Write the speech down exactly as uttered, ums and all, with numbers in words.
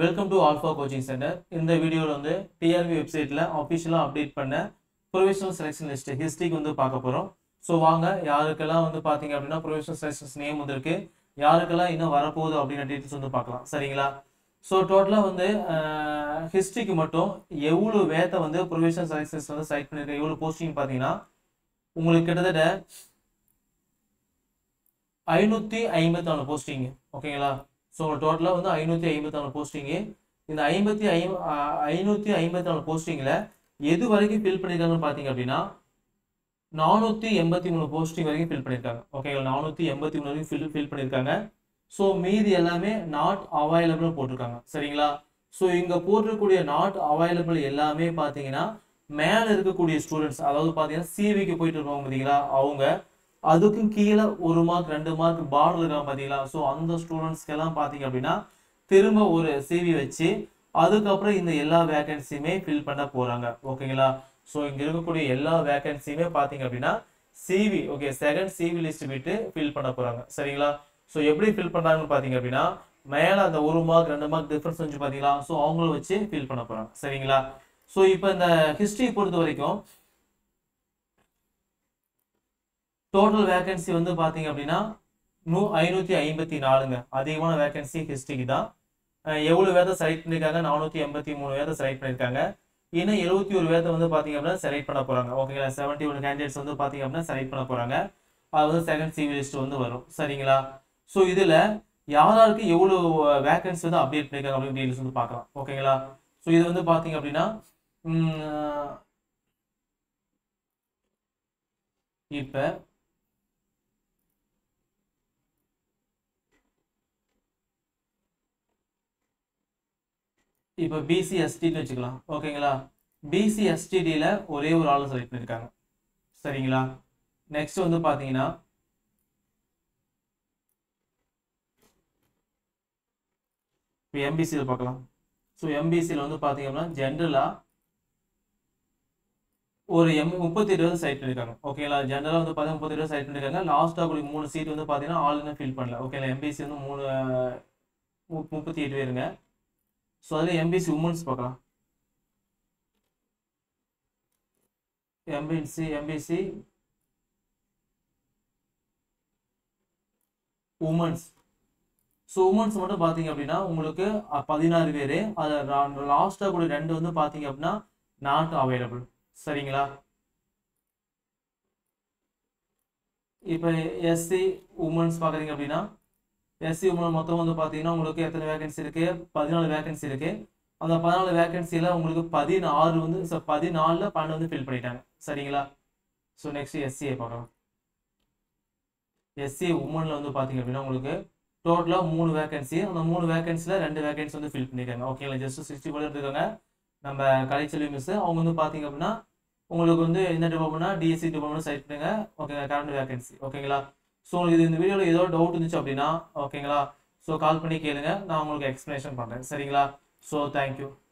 Welcome to Alpha coaching centre. இந்த வீடியோவில் வந்து பிஆர்வி வெப்சைட்டில் அஃபிஷியலாக அப்டேட் பண்ண ப்ரொவிஷனல் செலெக்ஷன் லிஸ்ட்டு ஹிஸ்ட்ரிக்கு வந்து பார்க்க போகிறோம். ஸோ வாங்க, யாருக்கெல்லாம் வந்து பார்த்தீங்க அப்படின்னா ப்ரொவிஷனல் செலெக்ஷன்ஸ் நேம் வந்துருக்கு, யாருக்கெல்லாம் இன்னும் வரப்போகுது அப்படின்ற டீட்டெயில்ஸ் வந்து பார்க்கலாம். சரிங்களா? ஸோ டோட்டலாக வந்து ஹிஸ்ட்ரிக்கு மட்டும் எவ்வளோ வேத்தை வந்து ப்ரொவிஷனல் செலெக்ஷன்ஸ் வந்து செலக்ட் பண்ணியிருக்கேன், எவ்வளோ போஸ்டிங் பார்த்தீங்கன்னா உங்களுக்கு கிட்டத்தட்ட ஐநூற்றி ஐம்பத்தி நாலு போஸ்டிங்கு. ஓகேங்களா? ஸோ டோட்டலாக வந்து ஐநூற்றி ஐம்பத்தி நாலு போஸ்டிங்கு. இந்த ஐம்பத்தி ஐ ஐநூற்றி ஐம்பத்தி நாலு போஸ்டிங்கில் எது வரைக்கும் ஃபில் பண்ணியிருக்காங்கன்னு பார்த்தீங்க அப்படின்னா நானூற்றி எண்பத்தி மூணு போஸ்டிங் வரைக்கும் ஃபில் பண்ணியிருக்காங்க. ஓகேங்களா? நானூற்றி எண்பத்தி மூணு வரைக்கும் ஃபில் ஃபில் பண்ணியிருக்காங்க. ஸோ மீதி எல்லாமே நாட் அவைலபிள்னு போட்டிருக்காங்க. சரிங்களா? ஸோ இங்கே போட்டிருக்கக்கூடிய நாட் அவைலபிள் எல்லாமே பார்த்தீங்கன்னா மேலே இருக்கக்கூடிய ஸ்டூடெண்ட்ஸ், அதாவது பார்த்தீங்கன்னா சிவிக்கு போயிட்டு இருப்பாங்க பார்த்தீங்களா, அவங்க அதுக்கும் கீழே ஒரு மார்க் ரெண்டு மார்க் பார்டர் இருக்காங்க பார்த்தீங்களா. ஸோ அந்த ஸ்டூடெண்ட்ஸ்க்கெல்லாம் பார்த்தீங்க அப்படின்னா திரும்ப ஒரு சிவி வச்சு அதுக்கப்புறம் இந்த எல்லா வேகன்சியுமே ஃபில் பண்ண போகிறாங்க. ஓகேங்களா? ஸோ இங்கே இருக்கக்கூடிய எல்லா வேகன்சியுமே பார்த்தீங்க அப்படின்னா CV, okay, second CV list விட்டு ஃபில் பண்ண போகிறாங்க. சரிங்களா? ஸோ எப்படி ஃபில் பண்ணுறாங்கன்னு பார்த்தீங்க அப்படின்னா மேலே அந்த ஒரு மார்க் ரெண்டு மார்க் டிஃப்ரென்ஸ் வந்து பார்த்தீங்களா, ஸோ அவங்கள வச்சு ஃபில் பண்ண போகிறாங்க. சரிங்களா? ஸோ இப்போ இந்த ஹிஸ்ட்ரி பொறுத்த வரைக்கும் டோட்டல் வேகன்சி வந்து பார்த்தீங்க அப்படின்னா நூ ஐநூற்றி ஐம்பத்தி நாலுங்க. அதிகமான வேகன்சி ஹிஸ்ட்ரிக்கு தான். எவ்வளோ வேதை செலக்ட் பண்ணியிருக்காங்க? நானூற்றி எண்பத்தி மூணு வேதை செலக்ட் பண்ணியிருக்காங்க. இன்னும் எழுபத்தி ஒரு வேதை வந்து பார்த்தீங்க அப்படின்னா செலக்ட் பண்ண போகிறாங்க. ஓகேங்களா? செவன்ட்டி ஒன் கேண்டிடேட்ஸ் வந்து பார்த்தீங்க அப்படின்னா செலக்ட் பண்ண போகிறாங்க. அது வந்து செகண்ட் சிவி லிஸ்ட் வந்து வரும். சரிங்களா? ஸோ இதில் யாராருக்கு எவ்வளோ வேகன்சி வந்து அப்டேட் பண்ணியிருக்காங்க அப்படின்னு டீட்டெயில்ஸ் வந்து பார்க்கலாம். ஓகேங்களா? ஸோ இது வந்து பார்த்தீங்க அப்படின்னா இப்போ இப்போ பிசிஎஸ்டின்னு வச்சுக்கலாம். ஓகேங்களா? பிசிஎஸ்டிடியில் ஒரே ஒரு ஆள் செலக்ட் பண்ணியிருக்காங்க. சரிங்களா? நெக்ஸ்ட் வந்து பார்த்தீங்கன்னா இப்போ எம்பிசியில் பார்க்கலாம். ஸோ எம்பிசியில் வந்து பார்த்தீங்க அப்படின்னா ஜென்ரலாக ஒரு எம் முப்பத்தி எட்டு வந்து செலக்ட் பண்ணியிருக்காங்க. ஓகேங்களா? ஜென்ரலாக வந்து பார்த்தீங்கன்னா முப்பத்தி எட்டு செலக்ட் பண்ணியிருக்காங்க. லாஸ்ட்டாக உங்களுக்கு மூணு சீட் வந்து பார்த்தீங்கன்னா ஆள் இன்னும் ஃபில் பண்ணல. ஓகேங்களா? எம்பிசி வந்து மூணு முப்பத்தி எட்டு பேருங்க. ஸோ அதில் எம்பிசி உமன்ஸ் பார்க்கலாம். MBC MBC women's. So women's மட்டும் பார்த்தீங்க அப்படின்னா உங்களுக்கு பதினாறு பேர். அது லாஸ்ட்டாக கூட ரெண்டு வந்து பார்த்தீங்க அப்படின்னா நாட் அவைலபிள். சரிங்களா? இப்போ எஸ்சி உமன்ஸ் பார்க்குறீங்க அப்படின்னா எஸ்சி உமன் மொத்தம் வந்து பார்த்தீங்கன்னா உங்களுக்கு எத்தனை வேகன்சி இருக்குது? பதினாலு வேகன்சி இருக்குது. அந்த பதினாலு வேகன்சியில் உங்களுக்கு பதினாறு வந்து ஸோ பதினாலில் பன்னெண்டு வந்து ஃபில் பண்ணிட்டாங்க. சரிங்களா? ஸோ நெக்ஸ்ட் எஸ்சியை பார்க்கலாம். எஸ்சி உமனில் வந்து பார்த்தீங்க அப்படின்னா உங்களுக்கு டோட்டலாக மூணு வேகன்சி. அந்த மூணு வேகன்சியில் ரெண்டு வேகன்சி வந்து ஃபில் பண்ணியிருக்காங்க. ஓகேங்களா? ஜஸ்ட் சிக்ஸ்டி போல இருக்காங்க. நம்ம கலைச்செல்வி மிஸ் அவங்க வந்து பார்த்தீங்க அப்படின்னா உங்களுக்கு வந்து என்ன டிபார்ட்மெண்ட்னா டிஎஸ்சி டிபார்ட்மெண்ட் செலக்ட் பண்ணுங்க. ஓகேங்களா? Current vacancy. ஓகேங்களா? ஸோ உங்களுக்கு இது இந்த வீடியோவில் ஏதோ டவுட் இருந்துச்சு அப்படின்னா ஓகேங்களா, ஸோ கால் பண்ணி கேளுங்க, நான் உங்களுக்கு எக்ஸ்ப்ளனேஷன் பண்ணுறேன். சரிங்களா? So thank you.